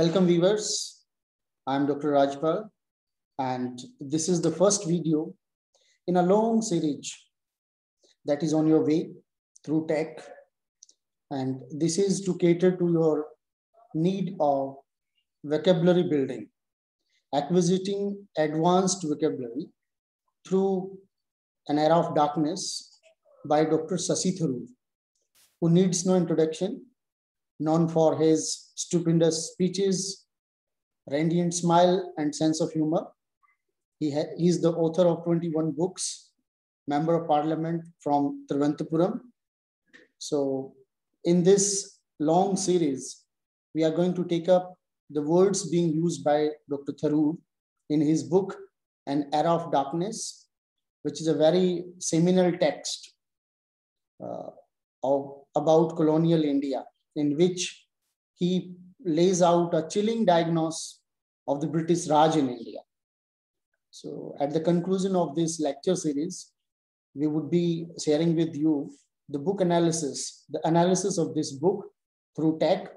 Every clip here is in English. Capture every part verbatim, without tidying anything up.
Welcome viewers, I'm Doctor Rajpal and this is the first video in a long series that is on your way through tech, and this is to cater to your need of vocabulary building, acquisiting advanced vocabulary through An Era of Darkness by Doctor Shashi Tharoor, who needs no introduction, known for his stupendous speeches, radiant smile, and sense of humor. He, he is the author of twenty-one books, member of parliament from Trivandrum. So in this long series, we are going to take up the words being used by Doctor Tharoor in his book, An Era of Darkness, which is a very seminal text uh, of, about colonial India, in which he lays out a chilling diagnosis of the British Raj in India. So at the conclusion of this lecture series, we would be sharing with you the book analysis, the analysis of this book through tech,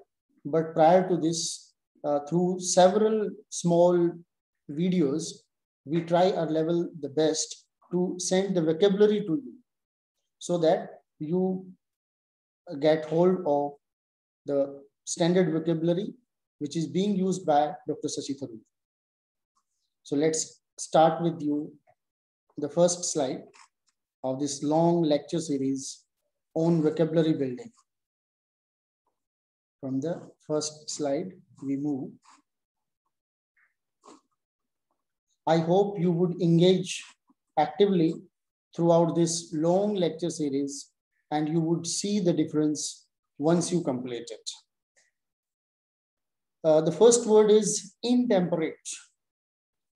but prior to this, uh, through several small videos, we try our level the best to send the vocabulary to you so that you get hold of the standard vocabulary which is being used by Doctor Shashi Tharoor. So let's start with you the first slide of this long lecture series on vocabulary building. From the first slide, we move. I hope you would engage actively throughout this long lecture series and you would see the difference once you complete it. Uh, the first word is intemperate.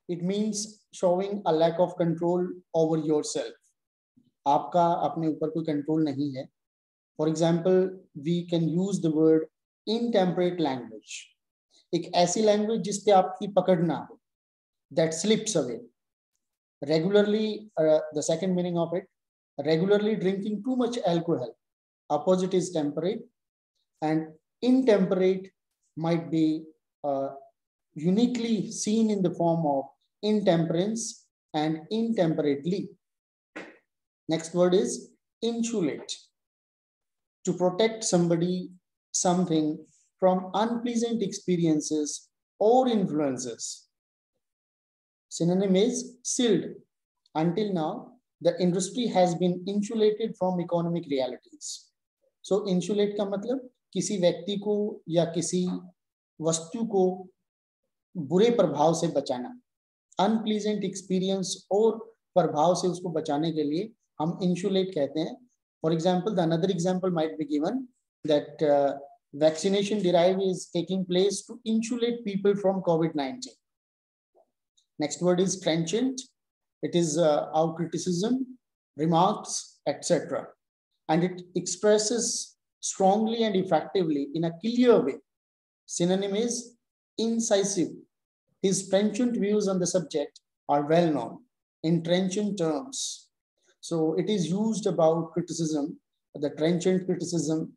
It means showing a lack of control over yourself. Aapka apne upar koi control nahi hai. For example, we can use the word intemperate language. Ek aisi language jis pe aapki pakad na ho, that slips away. Regularly, uh, the second meaning of it, regularly drinking too much alcohol. Opposite is temperate, and intemperate might be uh, uniquely seen in the form of intemperance and intemperately. Next word is insulate. To protect somebody, something from unpleasant experiences or influences. Synonym is shield. Until now, the industry has been insulated from economic realities. So insulate का मतलब किसी व्यक्ति को या किसी वस्तु को बुरे प्रभाव से बचाना, unpleasant experience और प्रभाव से उसको बचाने के लिए हम insulate कहते हैं. For example, the another example might be given that uh, vaccination drive is taking place to insulate people from COVID nineteen. Next word is trenchant. It is uh, our criticism, remarks, et cetera. And it expresses strongly and effectively in a clear way. Synonym is incisive. His trenchant views on the subject are well known in trenchant terms. So it is used about criticism, the trenchant criticism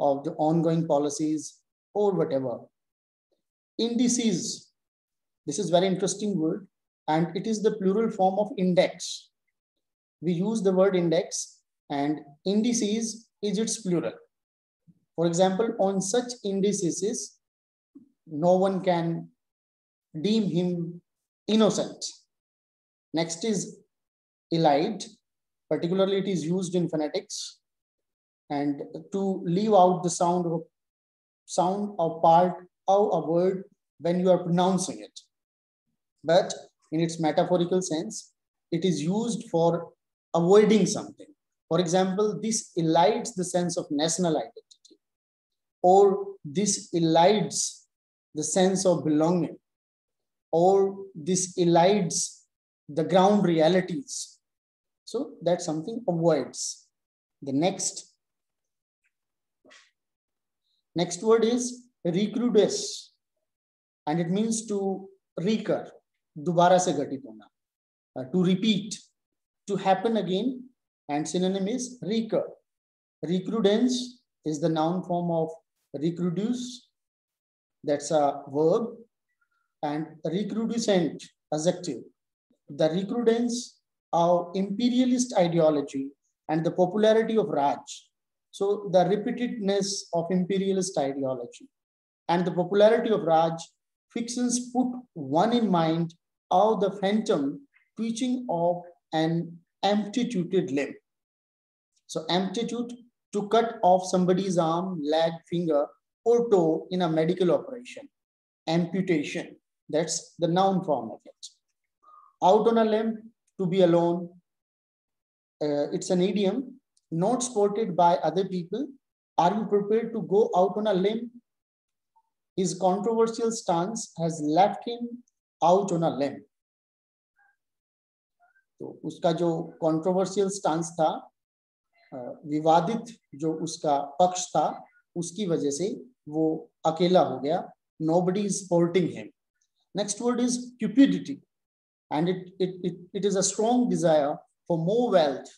of the ongoing policies or whatever. Indices. This is a very interesting word, and it is the plural form of index. We use the word index, and indices is its plural. For example, on such indices, no one can deem him innocent. Next is elide. Particularly, it is used in phonetics, and to leave out the sound of sound or part of a word when you are pronouncing it. But in its metaphorical sense, it is used for avoiding something. For example, this elides the sense of national identity, or this elides the sense of belonging, or this elides the ground realities. So that something avoids. The next, next word is recrudesce, and it means to recur. Dubara se ghatit hona, uh, to repeat, to happen again, and synonym is recur. Recrudence is the noun form of recrudus. that's a verb, and recrudescent, adjective. The recrudescence of imperialist ideology and the popularity of Raj. So the repeatedness of imperialist ideology and the popularity of Raj, fictions put one in mind of the phantom preaching of an amputated limb. So amputate, to cut off somebody's arm, leg, finger, or toe in a medical operation. Amputation, that's the noun form of it. Out on a limb, to be alone. Uh, it's an idiom, not supported by other people. Are you prepared to go out on a limb? His controversial stance has left him out on a limb. तो उसका जो controversial stance था, विवादित जो उसका पक्ष था, उसकी वजह से वो अकेला हो गया. Nobody is supporting him. Next word is cupidity, and it it it it is a strong desire for more wealth,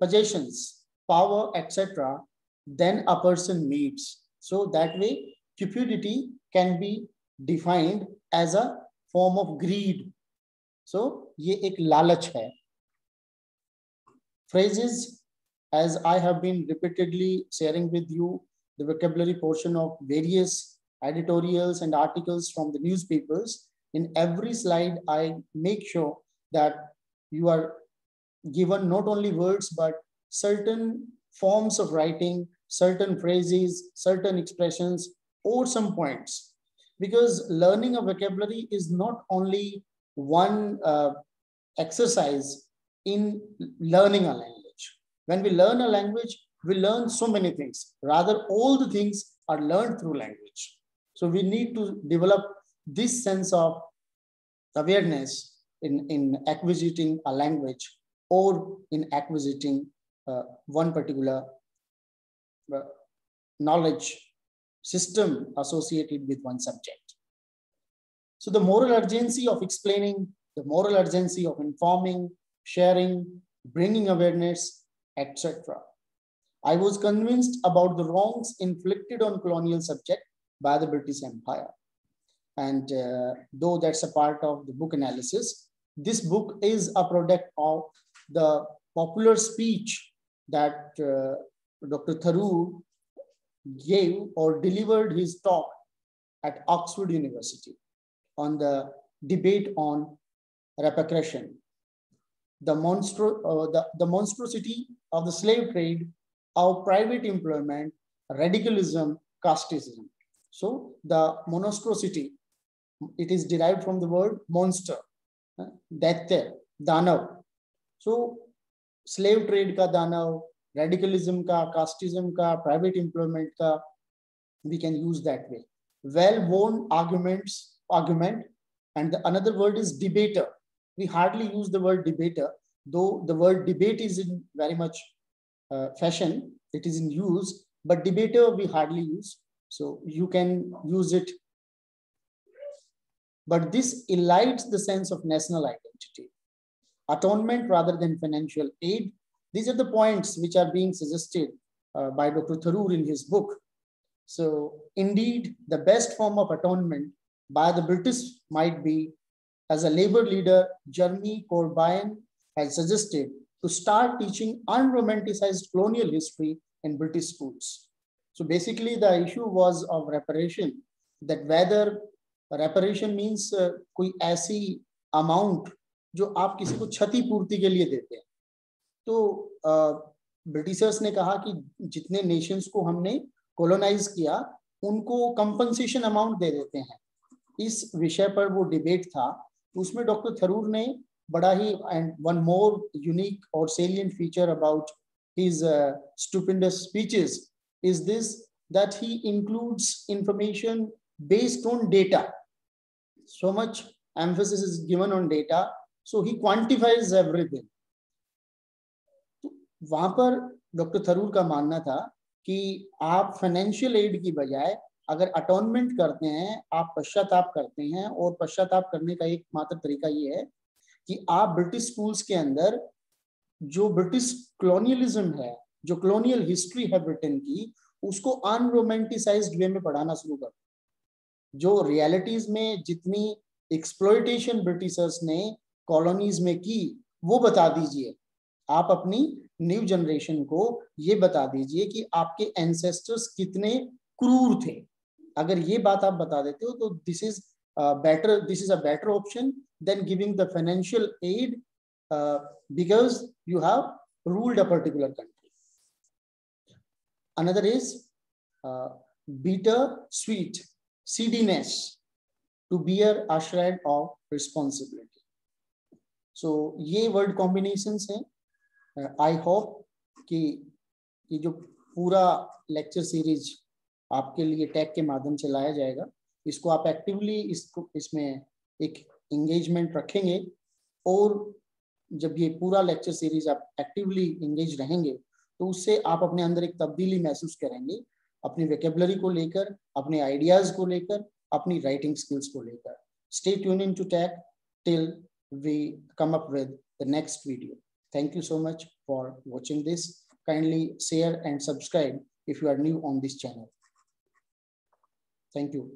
possessions, power, et cetera, than a person needs. So that way, cupidity can be defined as a form of greed. So ये एक लालच है. Phrases, as I have been repeatedly sharing with you, the vocabulary portion of various editorials and articles from the newspapers. In every slide, I make sure that you are given not only words, but certain forms of writing, certain phrases, certain expressions, or some points. Because learning a vocabulary is not only one uh, exercise in learning a language. When we learn a language, we learn so many things. Rather, all the things are learned through language. So we need to develop this sense of awareness in, in acquisiting a language or in acquisiting uh, one particular uh, knowledge system associated with one subject. So the moral urgency of explaining, the moral urgency of informing, sharing, bringing awareness, et cetera. I was convinced about the wrongs inflicted on colonial subjects by the British Empire. And uh, though that's a part of the book analysis, this book is a product of the popular speech that uh, Doctor Tharoor gave or delivered his talk at Oxford University on the debate on repatriation. The, monstro uh, the, the monstrosity of the slave trade, our private employment, radicalism, casteism. So the monstrosity, it is derived from the word monster, दैत्य, दानव. So slave trade का दानव, radicalism का, casteism का, private employment का, we can use that way. Well-worn arguments, argument, and the another word is debater. We hardly use the word debater, though the word debate is in very much uh, fashion, it is in use, but debater we hardly use. So you can use it. But this elides the sense of national identity. Atonement rather than financial aid. These are the points which are being suggested uh, by Doctor Tharoor in his book. So indeed, the best form of atonement by the British might be, as a labor leader, Jeremy Corbyn has suggested, to start teaching unromanticized colonial history in British schools. So basically the issue was of reparation, that whether reparation means uh, कोई ऐसी amount जो आप किसी को क्षतिपूर्ति के लिए देते हैं. तो ब्रिटिशर्स uh, ने कहा कि जितने नेशंस को हमने कॉलोनाइज किया उनको कंपनसेशन अमाउंट दे देते हैं. इस विषय पर वो डिबेट था. उसमें डॉक्टर थरूर ने बड़ा ही एंड वन मोर यूनिक और salient feature about his stupendous speeches is this, that he includes information based on data. So much emphasis is given on data. So he quantifies everything. तो वहाँ पर doctor Tharoor का मानना था कि आप financial aid की बजाय अगर अटोनमेंट करते हैं, आप पश्चाताप करते हैं, और पश्चाताप करने का एक मात्र तरीका ये है कि आप ब्रिटिश स्कूल्स के अंदर जो ब्रिटिश कॉलोनियलिज्म है, जो कॉलोनियल हिस्ट्री है ब्रिटेन की, उसको अनरोमेंटिसाइज्ड वे में पढ़ाना शुरू कर जो रियलिटीज में जितनी एक्सप्लॉयटेशन ब्रिटिशर्स ने कॉलोनीज में की वो बता दीजिए। आप अपनी न्यू जनरेशन को ये बता दीजिए कि आपके एंसेस्टर्स कितने क्रूर थे। अगर ये बात आप बता देते हो तो this is better, this is a better option than giving the financial aid because you have ruled a particular country. Another is uh, bitter sweet seediness to bear a shred of responsibility. So ये word combinations हैं। uh, I hope कि ये जो पूरा lecture series आपके लिए tag के माध्यम से लाया जाएगा, इसको आप एक्टिवली इसको इसमें एक engagement रखेंगे, और जब ये पूरा लेक्चर सीरीज आप एक्टिवली एंगेज रहेंगे तो उससे आप अपने अंदर एक तब्दीली महसूस करेंगे, अपनी वोकैबुलरी को लेकर, अपने आइडियाज को लेकर, अपनी राइटिंग स्किल्स को लेकर। Stay tune in to tack till we come up with the next video. Thank you so much for watching this. Kindly share and subscribe if you are new on this channel. Thank you.